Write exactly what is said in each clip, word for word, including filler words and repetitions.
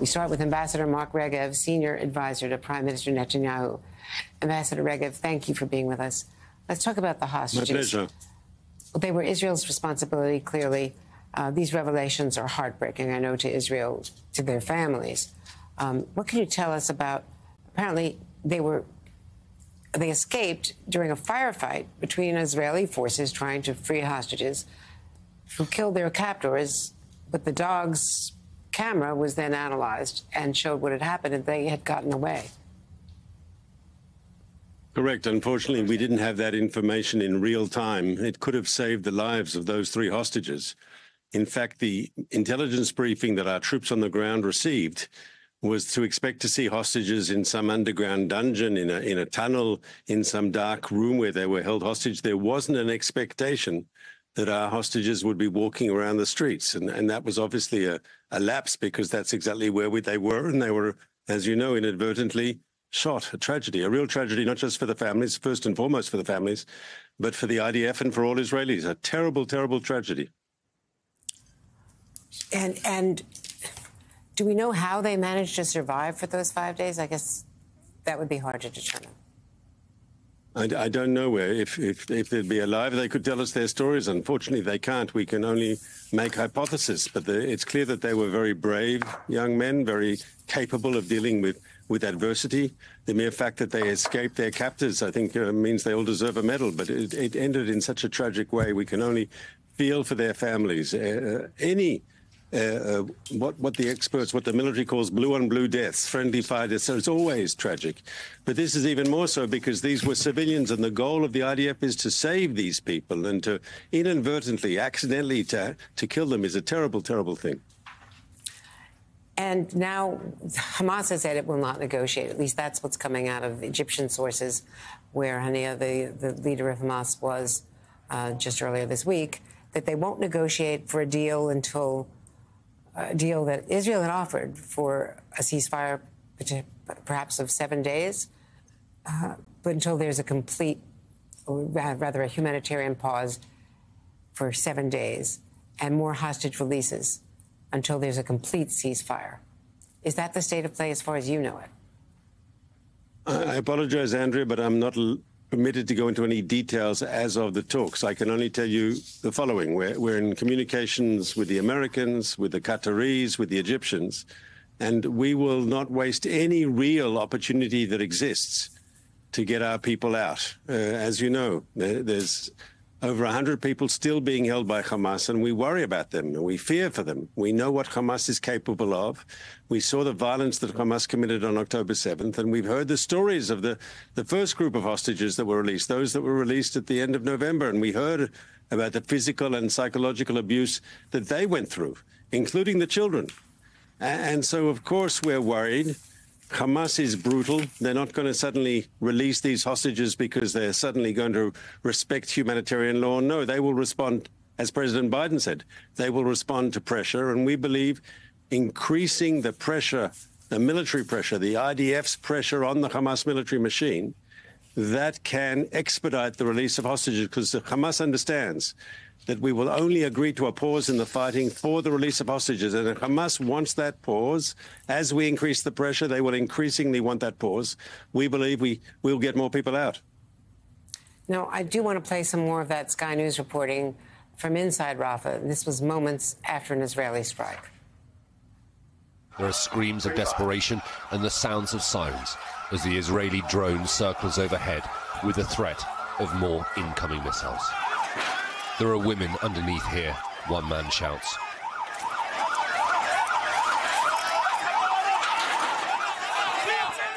We start with Ambassador Mark Regev, senior advisor to Prime Minister Netanyahu. Ambassador Regev, thank you for being with us. Let's talk about the hostages. My pleasure. They were Israel's responsibility, clearly. Uh, these revelations are heartbreaking, I know, to Israel, to their families. Um, what can you tell us about, apparently, they were, they escaped during a firefight between Israeli forces trying to free hostages who killed their captors, but the dog's camera was then analyzed and showed what had happened, and they had gotten away. Correct. Unfortunately, we didn't have that information in real time. It could have saved the lives of those three hostages. In fact, the intelligence briefing that our troops on the ground received was to expect to see hostages in some underground dungeon, in a, in a tunnel, in some dark room where they were held hostage. There wasn't an expectation that our hostages would be walking around the streets. And, and that was obviously a, a lapse, because that's exactly where we, they were. And they were, as you know, inadvertently shot. A tragedy, a real tragedy, not just for the families, first and foremost for the families, but for the I D F and for all Israelis. A terrible, terrible tragedy. And and do we know how they managed to survive for those five days? I guess that would be hard to determine. I, I don't know where. If, if, if they'd be alive, they could tell us their stories. Unfortunately, they can't. We can only make hypotheses. But the, it's clear that they were very brave young men, very capable of dealing with, with adversity. The mere fact that they escaped their captors, I think, uh, means they all deserve a medal. But it, it ended in such a tragic way. We can only feel for their families. Uh, any... Uh, uh, what, what the experts, what the military calls blue-on-blue deaths, friendly fire deaths. So it's always tragic. But this is even more so because these were civilians, and the goal of the I D F is to save these people, and to inadvertently, accidentally to, to kill them is a terrible, terrible thing. And now Hamas has said it will not negotiate. At least that's what's coming out of Egyptian sources, where Hania, the, the leader of Hamas, was uh, just earlier this week, that they won't negotiate for a deal until... a deal that Israel had offered for a ceasefire, perhaps of seven days, uh, but until there's a complete, or rather a humanitarian pause for seven days and more hostage releases until there's a complete ceasefire. Is that the state of play as far as you know it? I apologize, Andrea, but I'm not permitted to go into any details as of the talks. I can only tell you the following. We're, we're in communications with the Americans, with the Qataris, with the Egyptians, and we will not waste any real opportunity that exists to get our people out. Uh, as you know, there, there's over one hundred people still being held by Hamas, and we worry about them, and we fear for them. We know what Hamas is capable of. We saw the violence that Hamas committed on October seventh, and we've heard the stories of the, the first group of hostages that were released, those that were released at the end of November, and we heard about the physical and psychological abuse that they went through, including the children. And so, of course, we're worried. Hamas is brutal. They're not going to suddenly release these hostages because they're suddenly going to respect humanitarian law. No, they will respond, as President Biden said, they will respond to pressure. And we believe increasing the pressure, the military pressure, the I D F's pressure on the Hamas military machine, that can expedite the release of hostages, because Hamas understands that we will only agree to a pause in the fighting for the release of hostages. And if Hamas wants that pause, as we increase the pressure, they will increasingly want that pause. We believe we will get more people out. Now, I do want to play some more of that Sky News reporting from inside Rafah. This was moments after an Israeli strike. There are screams of desperation and the sounds of sirens as the Israeli drone circles overhead with the threat of more incoming missiles. There are women underneath here, one man shouts.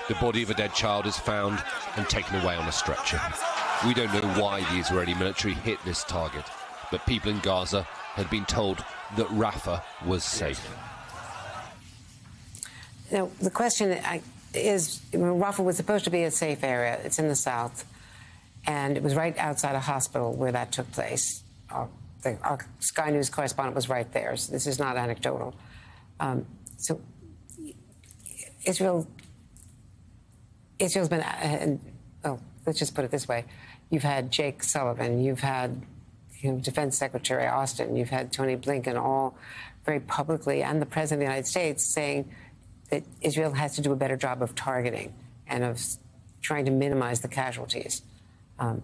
The body of a dead child is found and taken away on a stretcher. We don't know why the Israeli military hit this target, but people in Gaza had been told that Rafah was safe. Now, the question is, Rafah was supposed to be a safe area. It's in the south, and it was right outside a hospital where that took place. Our, the, our Sky News correspondent was right there, so this is not anecdotal. Um, so Israel, Israel's been, and, oh, let's just put it this way. You've had Jake Sullivan, you've had you know, Defense Secretary Austin, you've had Tony Blinken, all very publicly, and the President of the United States saying that Israel has to do a better job of targeting and of trying to minimize the casualties. Um,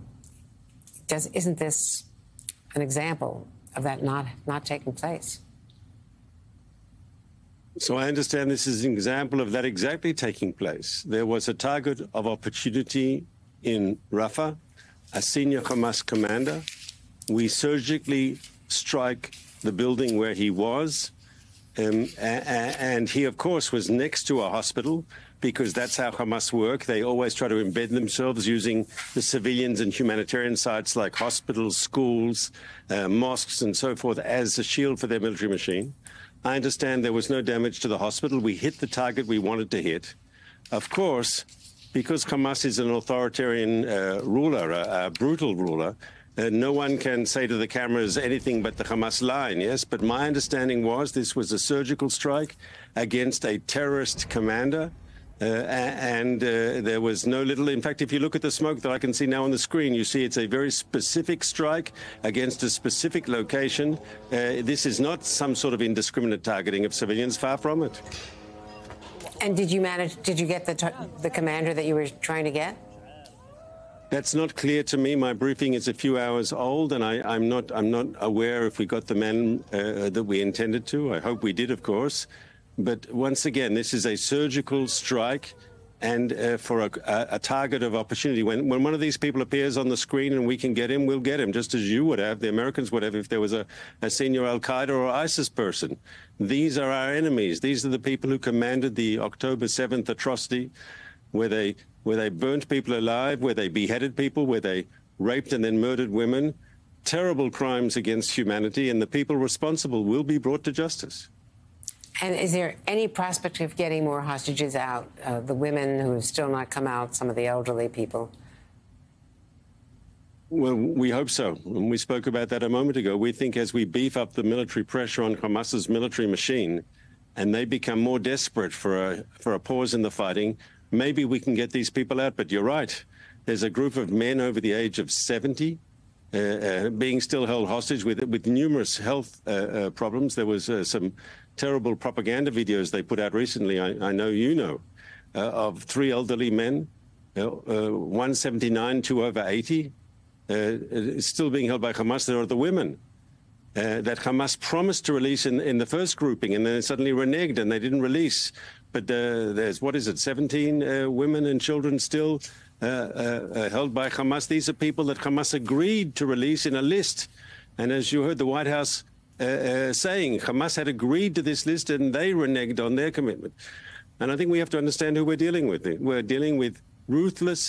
does, isn't this an example of that not, not taking place? So I understand this is an example of that exactly taking place. There was a target of opportunity in Rafah, a senior Hamas commander. We surgically strike the building where he was. Um, and he, of course, was next to a hospital, because that's how Hamas work. They always try to embed themselves using the civilians and humanitarian sites like hospitals, schools, uh, mosques, and so forth as a shield for their military machine. I understand there was no damage to the hospital. We hit the target we wanted to hit. Of course, because Hamas is an authoritarian uh, ruler, a, a brutal ruler, Uh, no one can say to the cameras anything but the Hamas line, yes? But my understanding was this was a surgical strike against a terrorist commander, uh, and uh, there was no little... In fact, if you look at the smoke that I can see now on the screen, you see it's a very specific strike against a specific location. Uh, this is not some sort of indiscriminate targeting of civilians, far from it. And did you manage... Did you get the, tar- the commander that you were trying to get? That's not clear to me. My briefing is a few hours old, and I, I'm not I'm not aware if we got the man uh, that we intended to. I hope we did, of course. But once again, this is a surgical strike and uh, for a, a target of opportunity. When, when one of these people appears on the screen and we can get him, we'll get him, just as you would have, the Americans would have, if there was a, a senior al-Qaeda or ISIS person. These are our enemies. These are the people who commanded the October seventh atrocity, where they... where they burnt people alive, where they beheaded people, where they raped and then murdered women. Terrible crimes against humanity, and the people responsible will be brought to justice. And is there any prospect of getting more hostages out? Uh, the women who have still not come out, some of the elderly people? Well, we hope so. And we spoke about that a moment ago. We think as we beef up the military pressure on Hamas's military machine, and they become more desperate for a, for a pause in the fighting, maybe we can get these people out. But you're right. There's a group of men over the age of seventy uh, uh, being still held hostage with with numerous health uh, uh, problems. There was uh, some terrible propaganda videos they put out recently, I, I know you know, uh, of three elderly men, uh, uh, one seventy-nine, two over eighty, uh, still being held by Hamas. There are the women uh, that Hamas promised to release in, in the first grouping, and then suddenly reneged and they didn't release. But uh, there's, what is it, seventeen uh, women and children still uh, uh, held by Hamas. These are people that Hamas agreed to release in a list. And as you heard the White House uh, uh, saying, Hamas had agreed to this list and they reneged on their commitment. And I think we have to understand who we're dealing with. We're dealing with ruthless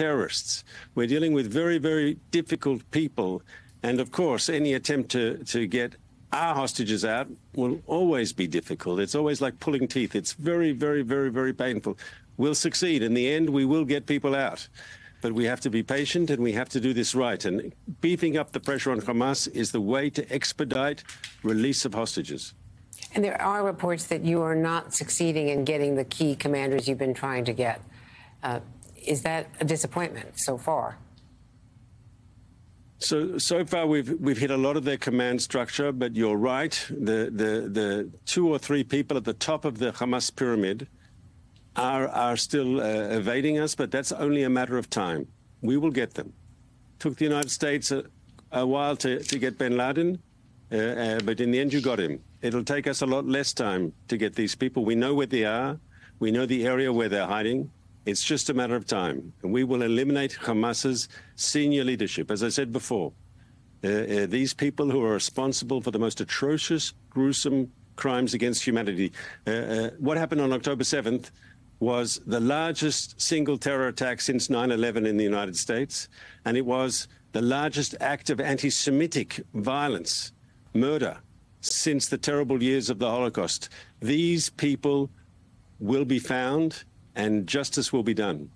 terrorists. We're dealing with very, very difficult people. And of course, any attempt to, to get our hostages out will always be difficult. It's always like pulling teeth. It's very, very, very, very painful. We'll succeed. In the end, we will get people out. But we have to be patient and we have to do this right. And beefing up the pressure on Hamas is the way to expedite release of hostages. And there are reports that you are not succeeding in getting the key commanders you've been trying to get. Uh, is that a disappointment so far? So, so far we've we've hit a lot of their command structure, but you're right. The the the two or three people at the top of the Hamas pyramid are are still uh, evading us, but that's only a matter of time. We will get them. Took the United States a, a while to to get bin Laden, uh, uh, but in the end you got him. It'll take us a lot less time to get these people. We know where they are. We know the area where they're hiding. It's just a matter of time. And we will eliminate Hamas's senior leadership. As I said before, uh, uh, these people who are responsible for the most atrocious, gruesome crimes against humanity. Uh, uh, what happened on October seventh was the largest single terror attack since nine eleven in the United States. And it was the largest act of anti-Semitic violence, murder, since the terrible years of the Holocaust. These people will be found, and justice will be done.